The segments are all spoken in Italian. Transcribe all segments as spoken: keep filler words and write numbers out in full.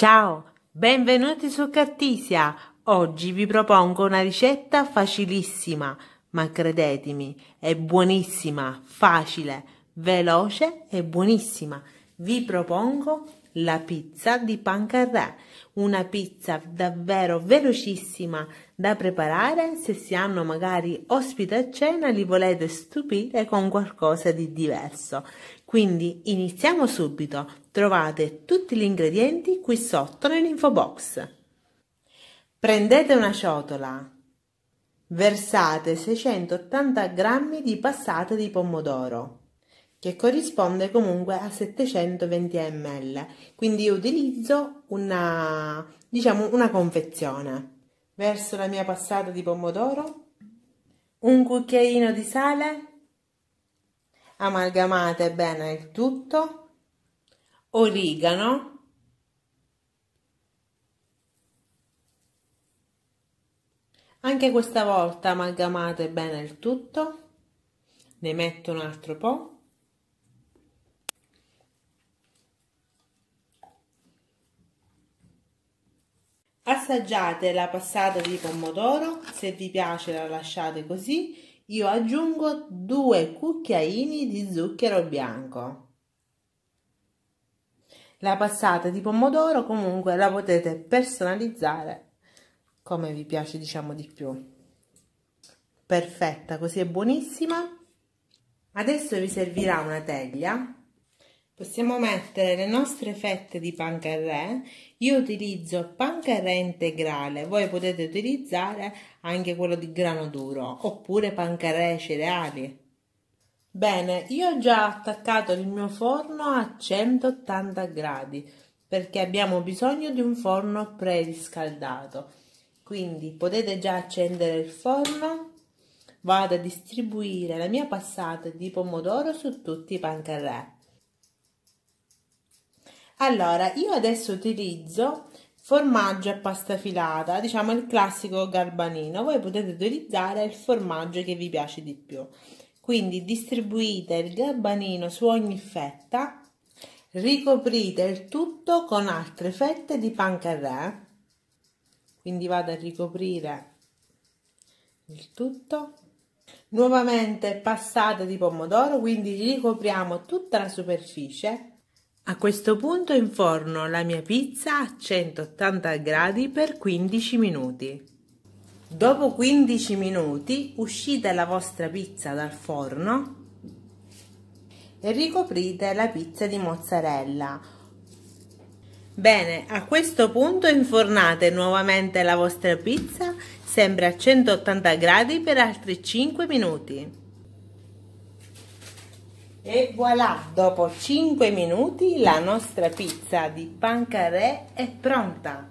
Ciao, benvenuti su Cartisia. Oggi vi propongo una ricetta facilissima, ma credetemi, è buonissima, facile, veloce e buonissima. Vi propongo la pizza di Pancarre', una pizza davvero velocissima da preparare se si hanno magari ospiti a cena e li volete stupire con qualcosa di diverso. Quindi iniziamo subito, trovate tutti gli ingredienti qui sotto nell'info box. Prendete una ciotola, versate seicentottanta grammi di passata di pomodoro, che corrisponde comunque a settecentoventi millilitri, quindi io utilizzo una, diciamo, una confezione. Verso la mia passata di pomodoro un cucchiaino di sale, amalgamate bene il tutto, origano, anche questa volta amalgamate bene il tutto, ne metto un altro po'. Assaggiate la passata di pomodoro, se vi piace la lasciate così, io aggiungo due cucchiaini di zucchero bianco. La passata di pomodoro comunque la potete personalizzare come vi piace, diciamo, di più. Perfetta, così è buonissima. Adesso vi servirà una teglia. Possiamo mettere le nostre fette di pancarre', io utilizzo pancarre' integrale, voi potete utilizzare anche quello di grano duro oppure pancarre' cereali. Bene, io ho già attaccato il mio forno a centottanta gradi perché abbiamo bisogno di un forno preriscaldato, quindi potete già accendere il forno. Vado a distribuire la mia passata di pomodoro su tutti i pancarre'. Allora, io adesso utilizzo formaggio a pasta filata, diciamo il classico Galbanino, voi potete utilizzare il formaggio che vi piace di più. Quindi distribuite il Galbanino su ogni fetta, ricoprite il tutto con altre fette di pancarre', quindi vado a ricoprire il tutto. Nuovamente passata di pomodoro, quindi ricopriamo tutta la superficie. A questo punto inforno la mia pizza a centottanta gradi per quindici minuti. Dopo quindici minuti uscite la vostra pizza dal forno e ricoprite la pizza di mozzarella. Bene, a questo punto infornate nuovamente la vostra pizza sempre a centottanta gradi per altri cinque minuti. E voilà, dopo cinque minuti la nostra pizza di Pancarre' è pronta.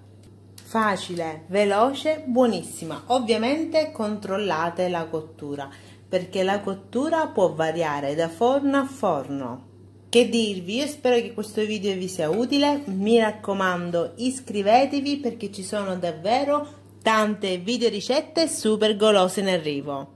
Facile, veloce, buonissima. Ovviamente controllate la cottura, perché la cottura può variare da forno a forno. Che dirvi, io spero che questo video vi sia utile. Mi raccomando, iscrivetevi perché ci sono davvero tante video ricette super golose in arrivo.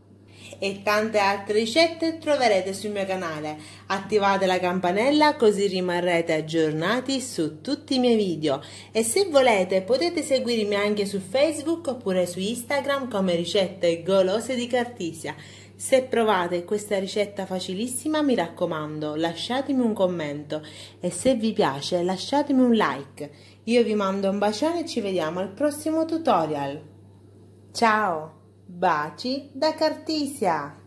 E tante altre ricette troverete sul mio canale. Attivate la campanella così rimarrete aggiornati su tutti i miei video. E se volete potete seguirmi anche su Facebook oppure su Instagram come Ricette Golose di Cartisia. Se provate questa ricetta facilissima, mi raccomando, lasciatemi un commento e se vi piace lasciatemi un like. Io vi mando un bacione e ci vediamo al prossimo tutorial. Ciao! Baci da Cartisia!